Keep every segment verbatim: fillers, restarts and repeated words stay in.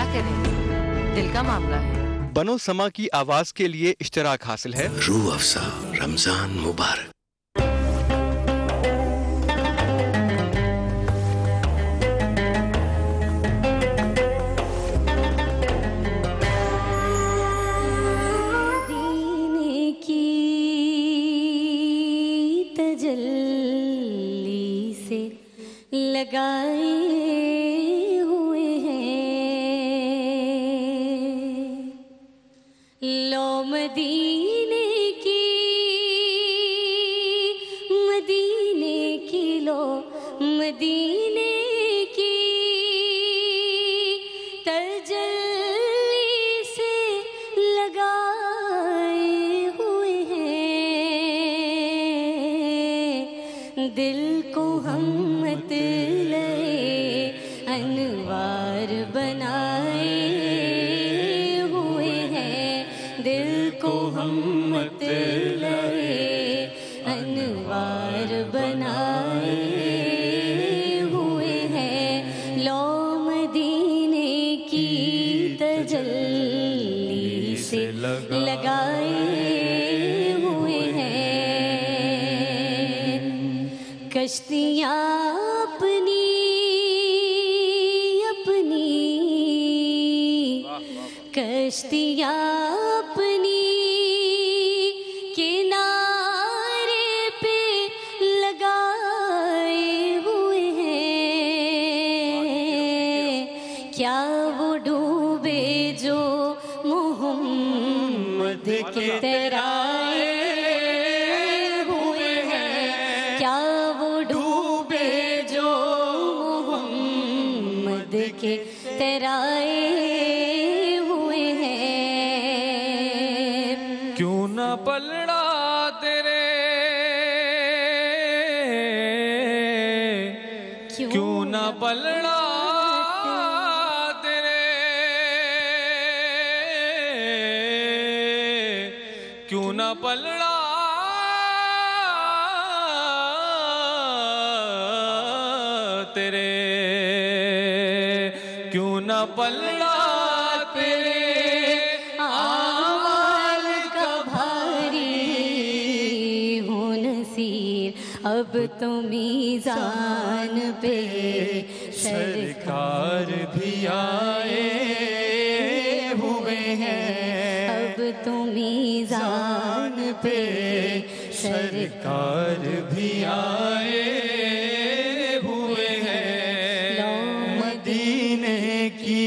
क्या करें, दिल का मामला है। बनो समा की आवाज़ के लिए इश्तराक हासिल है। रूह अफ़ज़ा रमजान मुबारक। लगाए हुए हैं लो मदीने की मदीने की लो मदीने की तजल्ली से लगाए हुए हैं दिल को हम अनवार बनाए हुए हैं दिल को हम मत लगे अनवार बनाए हुए हैं लो मदीने की तजल्ली से लगाए हुए हैं कश्तियाँ अपनी कश्तियाँ अपनी किनारे पे लगाए हुए हैं क्या वो डूबे जो मोहम्मद के तराए हुए हैं क्या वो डूबे जो मोहम्मद के तराए क्यों न पलड़ा तेरे क्यों न पलड़ा तेरे क्यों न पलड़ा तेरे क्यों न पलड़ा तेरे अब तो मीज़ान पे सरकार भी आए हुए हैं अब तो मीज़ान पे सरकार भी आए हुए हैं लो मदीने की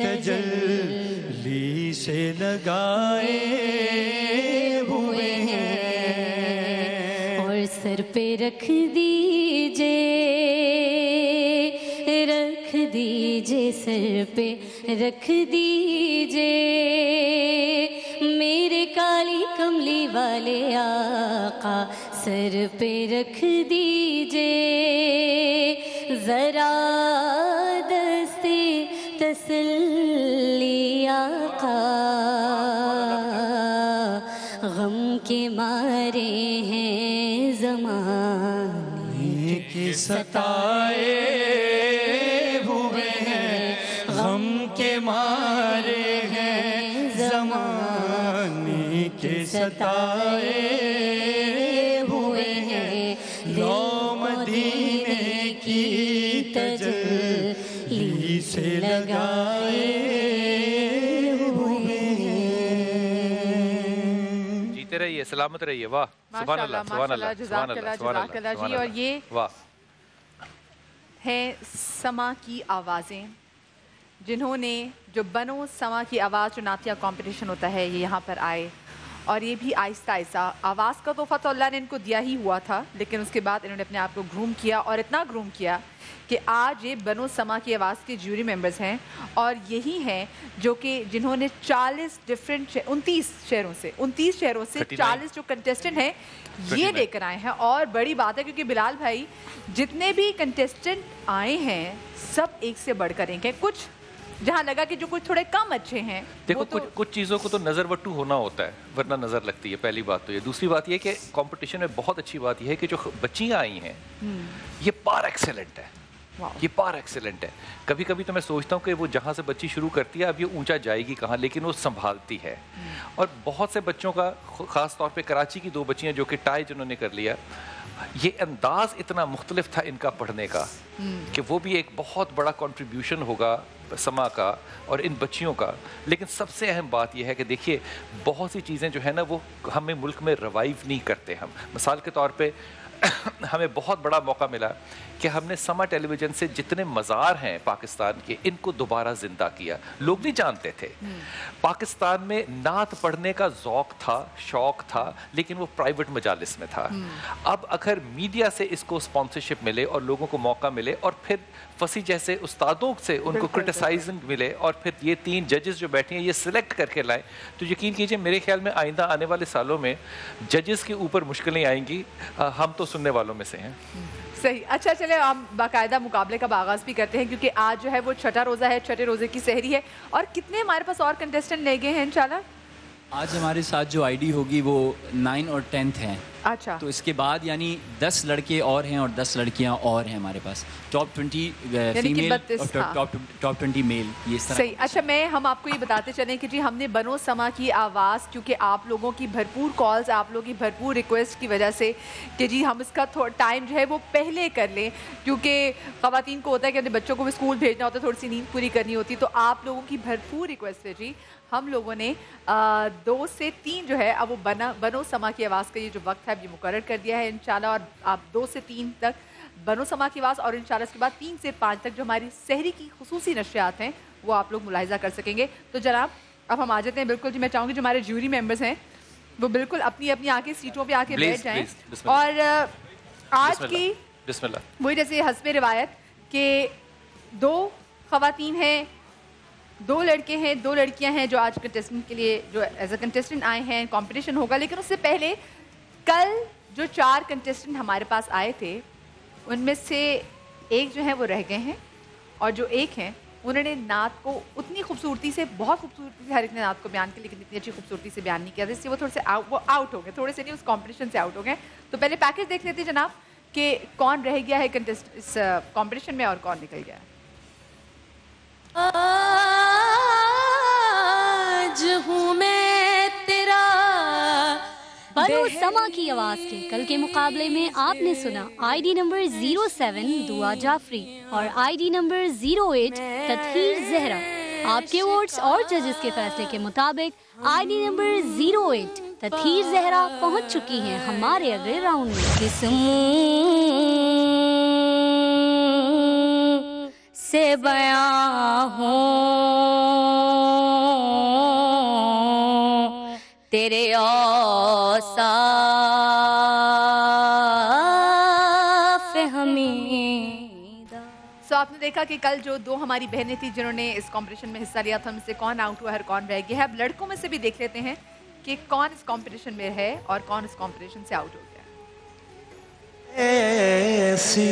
तजल्ली से लगाए सर पे रख दीजिए रख दीजिए सर पे रख दीजिए मेरे काली कमली वाले आका सर पे रख दीजिए जरा दस्ते तसल्ली आका गम के मारे हैं ज़माने के सताए हुए हैं गम के मारे हैं ज़माने के सताए हुए हैं लो मदीने की तजल्ली से लगाए हुए हैं। जीते रहिए, सलामत रहिए। वाह माशाल्लाह माशाल्लाह, जज़ाकल्लाह जज़ाकल्लाह जी। और ये हैं समा की आवाज़ें जिन्होंने जो बनो समा की आवाज़ जो नातिया कॉम्पिटिशन होता है ये यहाँ पर आए और ये भी आहिस्ता आहिस्ता आवाज़ का तोहफा तो अल्लाह ने इनको दिया ही हुआ था, लेकिन उसके बाद इन्होंने अपने आप को ग्रूम किया और इतना ग्रूम किया कि आज ये बनो समा की आवाज़ के ज्यूरी मेंबर्स हैं और यही हैं जो कि जिन्होंने चालीस डिफरेंट उनतीस शहरों से उनतीस शहरों से चालीस जो कंटेस्टेंट हैं ये लेकर आए हैं। और बड़ी बात है क्योंकि बिलाल भाई जितने भी कंटेस्टेंट आए हैं सब एक से बढ़कर एक हैं। कुछ जहाँ लगा कि जो कुछ थोड़े कम अच्छे हैं, देखो तो कुछ कुछ चीज़ों को तो नज़र वट्टू होना होता है वरना नज़र लगती है, पहली बात तो ये। दूसरी बात ये कि कंपटीशन में बहुत अच्छी बात यह है कि जो बच्चियाँ आई हैं ये पार एक्सेलेंट है। ये पार एक्सेलेंट है। कभी कभी तो मैं सोचता हूँ कि वो जहाँ से बच्ची शुरू करती है अब ये ऊंचा जाएगी कहाँ, लेकिन वो संभालती है। और बहुत से बच्चों का, ख़ास तौर पे कराची की दो बच्चियाँ जो कि टाई जिन्होंने कर लिया, ये अंदाज़ इतना मुख्तलिफ था इनका पढ़ने का कि वो भी एक बहुत बड़ा कॉन्ट्रीब्यूशन होगा समा का और इन बच्चियों का। लेकिन सबसे अहम बात यह है कि देखिए बहुत सी चीज़ें जो है ना वो हमें मुल्क में रिवाइव नहीं करते। हम मिसाल के तौर पे हमें बहुत बड़ा मौका मिला कि हमने समा टेलीविज़न से जितने मज़ार हैं पाकिस्तान के इनको दोबारा ज़िंदा किया। लोग नहीं जानते थे, पाकिस्तान में नात पढ़ने का ज़ौक़ था, शौक़ था, लेकिन वो प्राइवेट मजालिस में था। अब अगर मीडिया से इसको स्पॉन्सरशिप मिले और लोगों को मौका मिले और फिर फसी जैसे उस्तादों से उनको क्रिटिसाइजिंग मिले और फिर ये तीन जजेस जो बैठे हैं ये सिलेक्ट करके लाएँ, तो यकीन कीजिए मेरे ख्याल में आइंदा आने वाले सालों में जजेस के ऊपर मुश्किलें आएंगी। हम तो सुनने वालों में से हैं। सही। अच्छा चले हम बाकायदा मुकाबले का आगाज़ भी करते हैं क्योंकि आज जो है वो छठा रोज़ा है, छठे रोज़े की सहरी है। और कितने हमारे पास और कंटेस्टेंट ले गए हैं इंशाल्लाह? आज हमारे साथ जो आईडी होगी वो नाइन और टेंथ हैं। अच्छा, तो इसके बाद यानी दस लड़के और हैं और दस लड़कियां और हैं हमारे पास। टॉप ट्वेंटी फीमेल और टॉप ट्वेंटी मेल, ये सही। अच्छा, मैं हम आपको ये बताते चलें कि जी हमने बनो समा की आवाज़, क्योंकि आप लोगों की भरपूर कॉल्स, आप लोगों की भरपूर रिक्वेस्ट की वजह से कि जी हम इसका थोड़ा टाइम जो है वो पहले कर लें, क्योंकि ख़वातीन को होता है कि अपने बच्चों को भी स्कूल भेजना होता है, थोड़ी सी नींद पूरी करनी होती है। तो आप लोगों की भरपूर रिक्वेस्ट है जी, हम लोगों ने दो से तीन जो है अब वो बना बनो समा की आवाज़ का ये जो वक्त है अब ये मुकर्रर कर दिया है इंशाल्लाह। और आप दो से तीन तक बनो समा की आवाज़ और इंशाल्लाह इसके बाद तीन से पाँच तक जो हमारी सहरी की खुसूसी नशियात हैं वो आप लोग मुलाहिजा कर सकेंगे। तो जनाब अब हम आ जाते हैं। बिल्कुल जी, मैं चाहूँगी जो हमारे ज्यूरी मेम्बर्स हैं वो बिल्कुल अपनी अपनी आके सीटों पर आके बैठ जाएँ। और आज की वही जैसे हस्ब रिवायत के दो ख़वातीन हैं, दो लड़के हैं, दो लड़कियां हैं जो आज कंटेस्टेंट के लिए जो एज अ कंटेस्टेंट आए हैं, कंपटीशन होगा। लेकिन उससे पहले कल जो चार कंटेस्टेंट हमारे पास आए थे उनमें से एक जो है वो रह गए हैं और जो एक हैं उन्होंने नात को उतनी खूबसूरती से, बहुत खूबसूरती से हर एक ने नात को बयान किया, लेकिन इतनी अच्छी खूबसूरती से बयान नहीं किया था, इसलिए वो थोड़े से आउ, वो आउट हो गए, थोड़े से नहीं उस कॉम्पिटिशन से आउट हो गए। तो पहले पैकेज देख लेते जनाब कि कौन रह गया है कंटेस्ट इस कॉम्पिटिशन में और कौन निकल गया है। आज हूँ मैं तेरा। बनो समा की आवाज के कल के मुकाबले में आपने सुना ID number zero seven Dua Jafri और ID number zero eight Tadheer Zahra. आपके वोट्स और जजेस के फैसले के मुताबिक ID number zero eight Tadheer Zahra पहुंच चुकी हैं हमारे अगले राउंड में। किस्मों से बयां हो तेरे औसाफ हमीदा। सो आपने देखा कि कल जो दो हमारी बहनें थी जिन्होंने इस कॉम्पिटिशन में हिस्सा लिया था उनसे कौन आउट हुआ है और कौन रह गया है। अब लड़कों में से भी देख लेते हैं कि कौन इस कॉम्पिटिशन में है और कौन इस कॉम्पिटिशन से आउट हो गया। ऐसी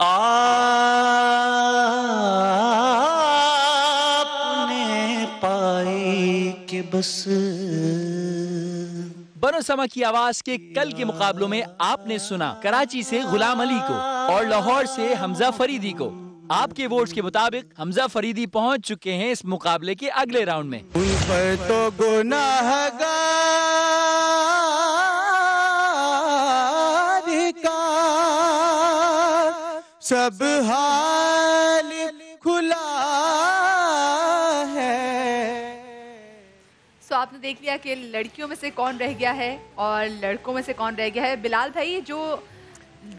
आपने पाई के बस। बनो समा की आवाज के कल के मुकाबलों में आपने सुना कराची से गुलाम अली को और लाहौर से हमजा फरीदी को। आपके वोट्स के मुताबिक हमजा फरीदी पहुंच चुके हैं इस मुकाबले के अगले राउंड में। उन पर तो गुनाहगार का सब हाल खुला है। सो so, आपने देख लिया कि लड़कियों में से कौन रह गया है और लड़कों में से कौन रह गया है। बिलाल भाई जो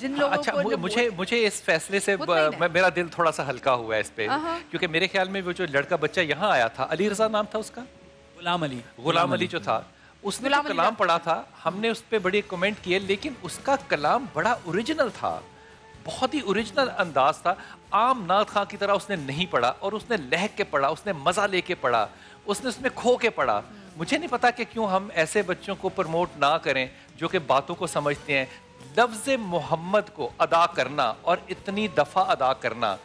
जिन लोगों अच्छा, को मुझे मुझे, मुझे इस फैसले से मैं, मेरा दिल थोड़ा सा हल्का हुआ है इस पे, क्योंकि मेरे ख्याल में वो जो लड़का बच्चा यहाँ आया था, अली रजा नाम था उसका, गुलाम अली, गुलाम अली जो था उसने कलाम पढ़ा था, हमने उस पर बड़े कमेंट किए, लेकिन उसका कलाम बड़ा ओरिजिनल था, बहुत ही ओरिजिनल अंदाज था। आम नात खां की तरह उसने नहीं पढ़ा और उसने लहक के पढ़ा, उसने मज़ा लेके पढ़ा, उसने उसमें खो के पढ़ा। मुझे नहीं पता कि क्यों हम ऐसे बच्चों को प्रमोट ना करें जो कि बातों को समझते हैं। लफ्ज़ मोहम्मद को अदा करना और इतनी दफ़ा अदा करना,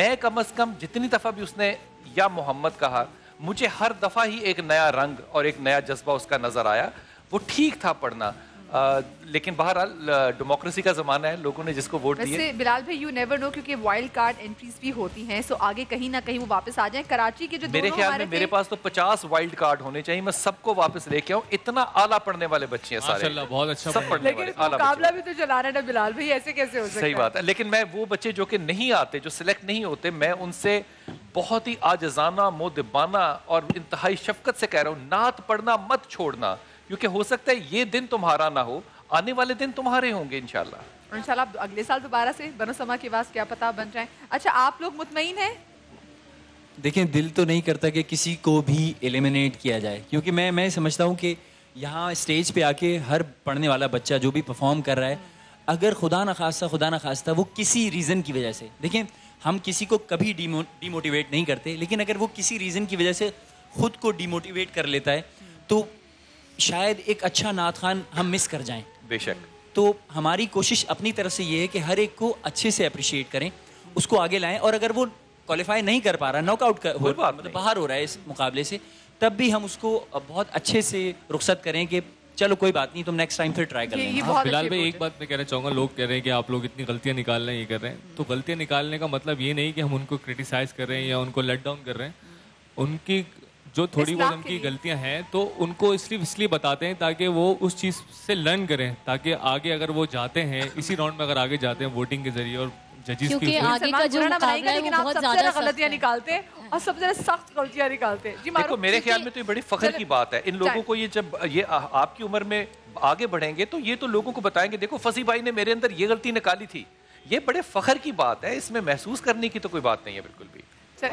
मैं कम अज़ कम जितनी दफ़ा भी उसने या मोहम्मद कहा, मुझे हर दफ़ा ही एक नया रंग और एक नया जज्बा उसका नज़र आया। वो ठीक था पढ़ना, आ, लेकिन बहरहाल डेमोक्रेसी का ज़माना है, लोगों ने जिसको वोट दिए। बिलाल भाई यू नेवर नो क्योंकि वाइल्ड कार्ड एंट्रीज भी होती हैं, सो आगे कहीं ना कहीं वो वापस आ जाएं। कराची के जो मेरे ख्याल में मेरे पास तो पचास वाइल्ड कार्ड होने चाहिए, मैं सबको वापस लेके आऊँ। इतना आला पढ़ने वाले बच्चे हैं सारे, बहुत अच्छा सब पढ़ने वाले। मुकाबला भी तो चलाना है बिलाल भाई, ऐसे कैसे हो सकता है? सही बात है, लेकिन मैं वो बच्चे जो कि नहीं आते, जो सिलेक्ट नहीं होते, मैं उनसे बहुत ही आजज़ाना, मोहदबाना और इंतहाई शफकत से कह रहा हूँ, नात पढ़ना मत छोड़ना, क्योंकि हो सकता है ये दिन तुम्हारा ना हो, आने वाले दिन तुम्हारे होंगे इंशाल्लाह। इंशाल्लाह आप अगले साल दोबारा से बनो समा की आवाज़ क्या पता बन जाए। अच्छा, आप लोग मुतमईन हैं? देखिए, दिल तो नहीं करता कि किसी को भी एलिमिनेट किया जाए, क्योंकि मैं मैं समझता हूँ कि यहाँ स्टेज पे आके हर पढ़ने वाला बच्चा जो भी परफॉर्म कर रहा है, अगर खुदा न खास्ता खुदा न खास्ता वो किसी रीज़न की वजह से, देखिए हम किसी को कभी डिमोटिवेट नहीं करते, लेकिन अगर वो किसी रीज़न की वजह से खुद को डिमोटिवेट कर लेता है तो शायद एक अच्छा नात खान हम मिस कर जाएं। बेशक। तो हमारी कोशिश अपनी तरफ से ये है कि हर एक को अच्छे से अप्रिशिएट करें, उसको आगे लाएं, और अगर वो क्वालिफाई नहीं कर पा रहा, नॉकआउट कर हो, मतलब बाहर हो रहा है इस मुकाबले से, तब भी हम उसको बहुत अच्छे से रुखसत करें कि चलो कोई बात नहीं, तुम नेक्स्ट टाइम फिर ट्राई कर लेना। फिलहाल भाई एक बात मैं कहना चाहूँगा, लोग कह रहे हैं कि आप लोग इतनी गलतियाँ निकाल रहे हैं, ये कर रहे हैं, तो गलतियाँ निकालने का मतलब ये नहीं कि हम उनको क्रिटिसाइज़ कर रहे हैं या उनको लेट डाउन कर रहे हैं। उनकी जो थोड़ी बहुत उनकी गलतियां हैं तो उनको इसलिए इसलिए बताते हैं ताकि वो उस चीज़ से लर्न करें, ताकि आगे अगर वो जाते हैं इसी राउंड में, अगर आगे जाते हैं वोटिंग के जरिए और जजेस के आगे का जो मुकाबला है, वो बहुत ज़्यादा गलतियां निकालते हैं और सबसे ज़्यादा सख्त गलतियां निकालते हैं। देखो मेरे ख्याल में तो ये बड़ी फख्र की बात है, इन लोगों को ये जब ये आपकी उम्र में आगे बढ़ेंगे तो ये तो लोगों को बताएंगे, देखो फसी भाई ने मेरे अंदर ये गलती निकाली थी। ये बड़े फख्र की बात है, इसमें महसूस करने की तो कोई बात नहीं है बिल्कुल भी। अच्छा,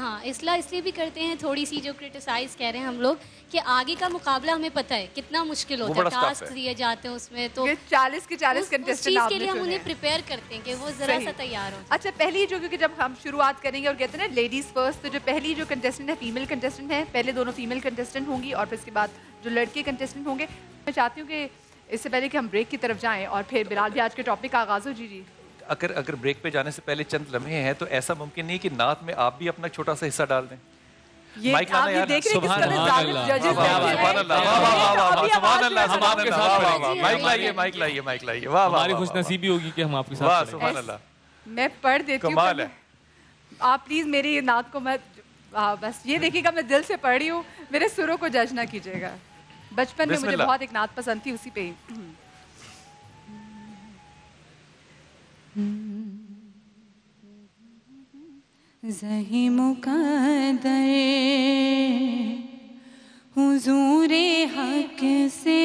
हाँ इसलिए इसलिए भी करते हैं थोड़ी सी जो क्रिटिसाइज कह रहे हैं हम लोग, कि आगे का मुकाबला हमें पता है कितना मुश्किल होता है, टास्क दिए जाते हैं उसमें, तो चालीस के चालीस कंटेस्टेंट के लिए हम उन्हें प्रिपेयर करते हैं कि वो जरा सा तैयार हो। अच्छा, पहली जो, क्योंकि जब हम शुरुआत करेंगे और कहते हैं ना लेडीज फर्स्ट, तो जो पहली जो कंटेस्टेंट है फीमेल कंटेस्टेंट है, पहले दोनों फीमेल कंटेस्टेंट होंगी और फिर इसके बाद जो लड़के कंटेस्टेंट होंगे। मैं चाहती हूँ कि इससे पहले कि हम ब्रेक की तरफ जाएँ और फिर बिलाल भी आज के टॉपिक का आगाज़ हो। जी जी, अगर अगर ब्रेक पे जाने से पहले चंद लम्हे हैं तो ऐसा मुमकिन नहीं कि नात में आप भी अपना छोटा सा हिस्सा डाल दें। ये आप ये देख रहे हैं, मैं पढ़ देती हूँ, आप प्लीज मेरी नात को मत, बस ये देखिएगा मैं दिल से पढ़ रही हूँ, मेरे सुरों को जज ना कीजिएगा। बचपन में मुझे बहुत एक नात पसंद थी, उसी पे ही। ज़ही मुक़द्दर हुज़ूरे हक से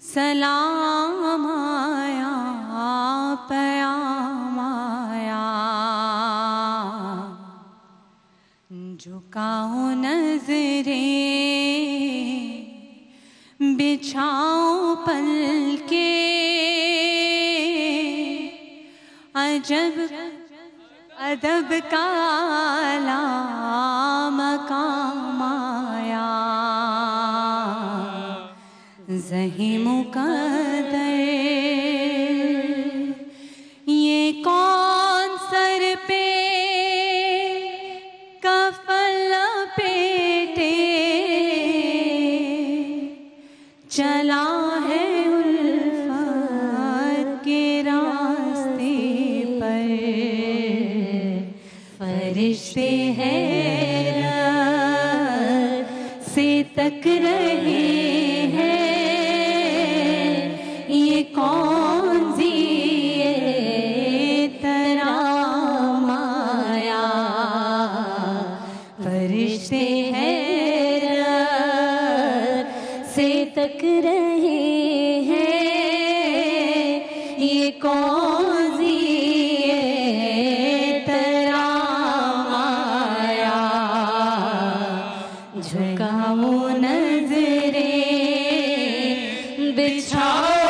सलाम आया, प्याम आया, झुकाओ नज़रें बिछाओ पलके, अजब अदब का मकाम आया, ज़ही मुक़द्दर ये कौन सर पे कफन लपेटे चला है उल्फत के रास्ते पर, फरिश्ते हैरत से तक रहे हैं, ये कौन सी तराम आया, फरिश्ते तक रहे हैं, ये कौन सी तराम आया, झुकाओ नजरें बिछाओ